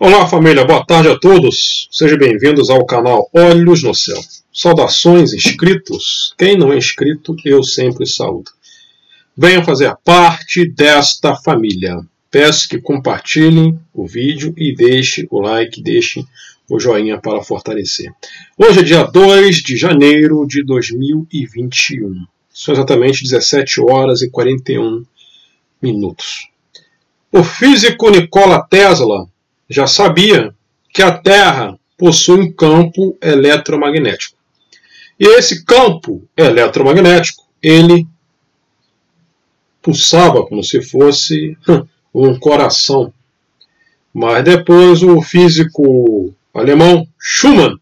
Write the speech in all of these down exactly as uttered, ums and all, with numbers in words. Olá família, boa tarde a todos, sejam bem-vindos ao canal Olhos no Céu. Saudações inscritos, quem não é inscrito eu sempre saúdo. Venham fazer parte desta família, peço que compartilhem o vídeo e deixem o like, deixem o joinha para fortalecer. Hoje é dia dois de janeiro de dois mil e vinte e um, são exatamente dezessete horas e quarenta e um minutos. O físico Nikola Tesla já sabia que a Terra possui um campo eletromagnético. E esse campo eletromagnético, ele pulsava como se fosse um coração. Mas depois o físico alemão Schumann,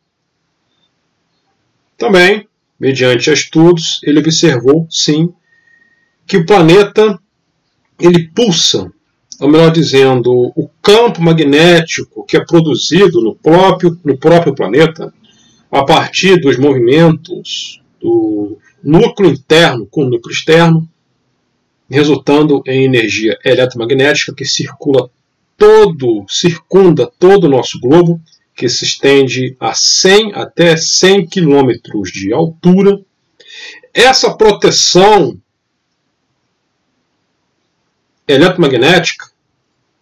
também, mediante estudos, ele observou, sim, que o planeta ele pulsa. Ou melhor dizendo, o campo magnético que é produzido no próprio, no próprio planeta, a partir dos movimentos do núcleo interno com o núcleo externo, resultando em energia eletromagnética que circula todo, circunda todo o nosso globo, que se estende a cem até cem quilômetros de altura. Essa proteção eletromagnética,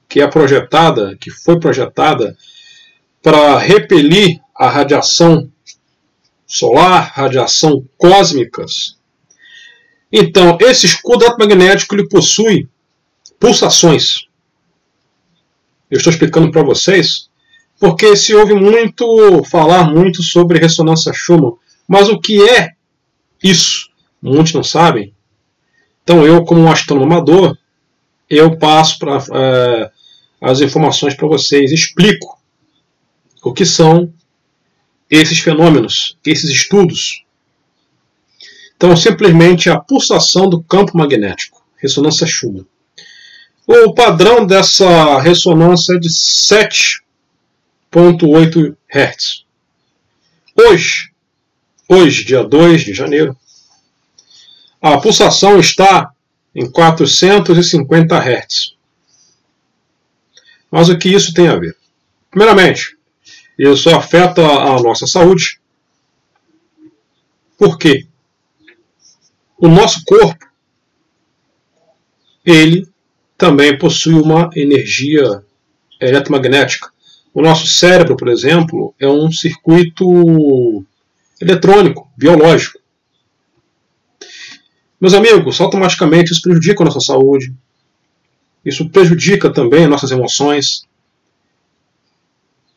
que é projetada, que foi projetada para repelir a radiação solar, radiação cósmicas. Então, esse escudo eletromagnético ele possui pulsações. Eu estou explicando para vocês, porque se ouve muito falar muito sobre ressonância Schumann, mas o que é isso? Muitos não sabem. Então, eu como um astrônomo amador, eu passo pra, uh, as informações para vocês, explico o que são esses fenômenos, esses estudos. Então, simplesmente a pulsação do campo magnético, ressonância Schumann. O padrão dessa ressonância é de sete vírgula oito hertz. Hoje, hoje, dia dois de janeiro, a pulsação está em quatrocentos e cinquenta hertz. Mas o que isso tem a ver? Primeiramente, isso afeta a nossa saúde. Por quê? O nosso corpo, ele também possui uma energia eletromagnética. O nosso cérebro, por exemplo, é um circuito eletrônico, biológico. Meus amigos, automaticamente isso prejudica a nossa saúde. Isso prejudica também nossas emoções.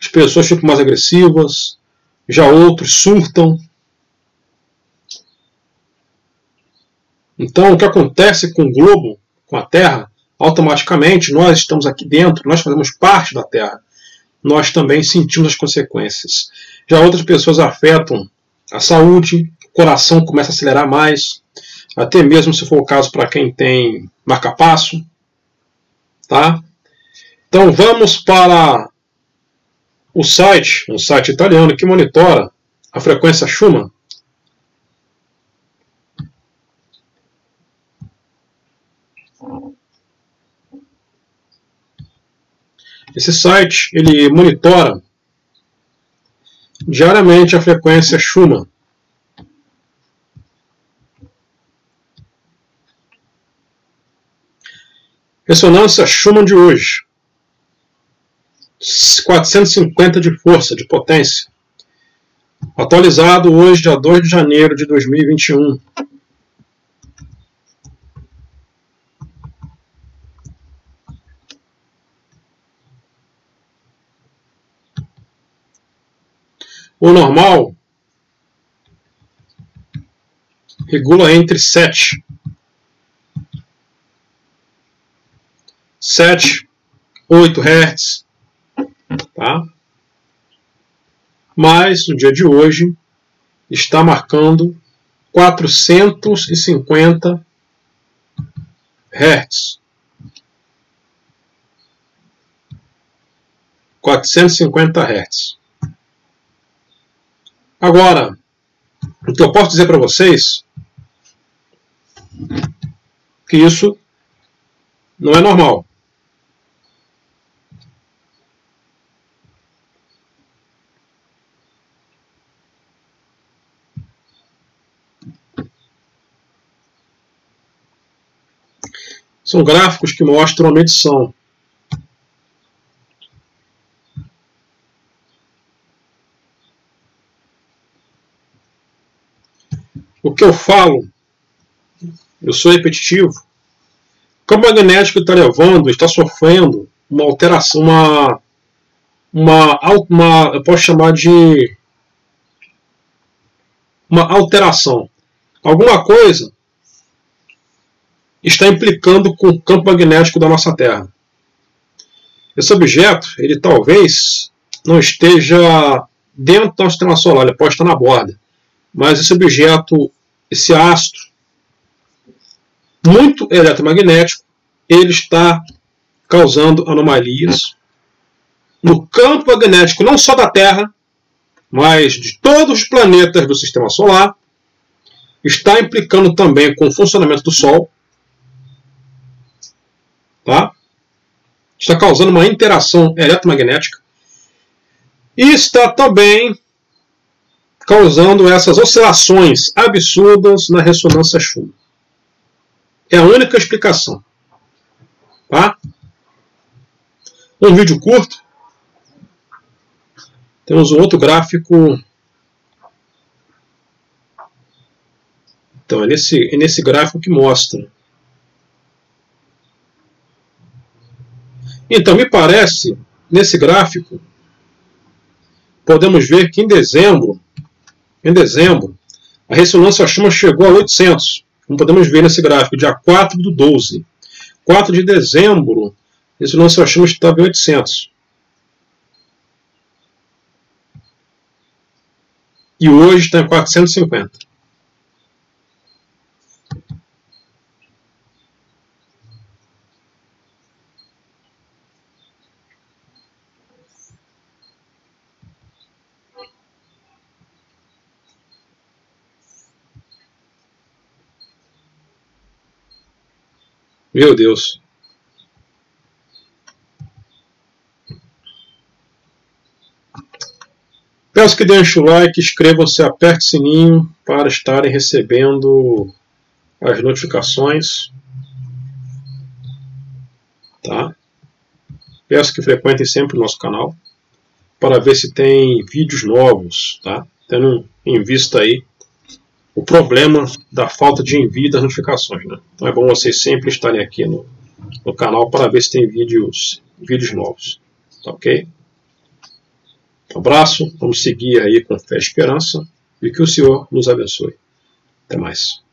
As pessoas ficam mais agressivas, já outros surtam. Então, o que acontece com o globo, com a Terra, automaticamente nós estamos aqui dentro, nós fazemos parte da Terra. Nós também sentimos as consequências. Já outras pessoas afetam a saúde, o coração começa a acelerar mais. Até mesmo se for o caso para quem tem marca-passo. Tá? Então vamos para o site, um site italiano que monitora a frequência Schumann. Esse site ele monitora diariamente a frequência Schumann. Ressonância Schumann de hoje, quatrocentos e cinquenta de força, de potência, atualizado hoje, dia dois de janeiro de dois mil e vinte e um. O normal regula entre sete e oito hertz, tá? Mas no dia de hoje está marcando quatrocentos e cinquenta hertz, quatrocentos e cinquenta hertz. Agora, o que eu posso dizer para vocês que isso não é normal. São gráficos que mostram a medição. O que eu falo, eu sou repetitivo. O campo magnético está levando, está sofrendo uma alteração, uma, uma, uma, eu posso chamar de uma alteração. Alguma coisa está implicando com o campo magnético da nossa Terra. Esse objeto, ele talvez não esteja dentro da nossa estrela solar, ele pode estar na borda. Mas esse objeto, esse astro, muito eletromagnético, ele está causando anomalias no campo magnético, não só da Terra, mas de todos os planetas do Sistema Solar. Está implicando também com o funcionamento do Sol. Tá? Está causando uma interação eletromagnética. E está também causando essas oscilações absurdas na ressonância Schumann. É a única explicação. Tá? Um vídeo curto. Temos um outro gráfico. Então, é nesse, é nesse gráfico que mostra. Então, me parece, nesse gráfico, podemos ver que em dezembro, em dezembro, a ressonância Schumann chegou a oitocentos. Como podemos ver nesse gráfico, dia quatro do doze. quatro de dezembro, a ressonância Schumann estava em oitocentos. E hoje está em quatrocentos e cinquenta. Meu Deus. Peço que deixem o like, inscrevam-se, aperte o sininho para estarem recebendo as notificações. Tá? Peço que frequentem sempre o nosso canal para ver se tem vídeos novos. Tá? Tendo em vista aí o problema da falta de envio das notificações. Né? Então é bom vocês sempre estarem aqui no, no canal para ver se tem vídeos, vídeos novos. Tá ok? Um abraço, vamos seguir aí com fé e esperança e que o Senhor nos abençoe. Até mais.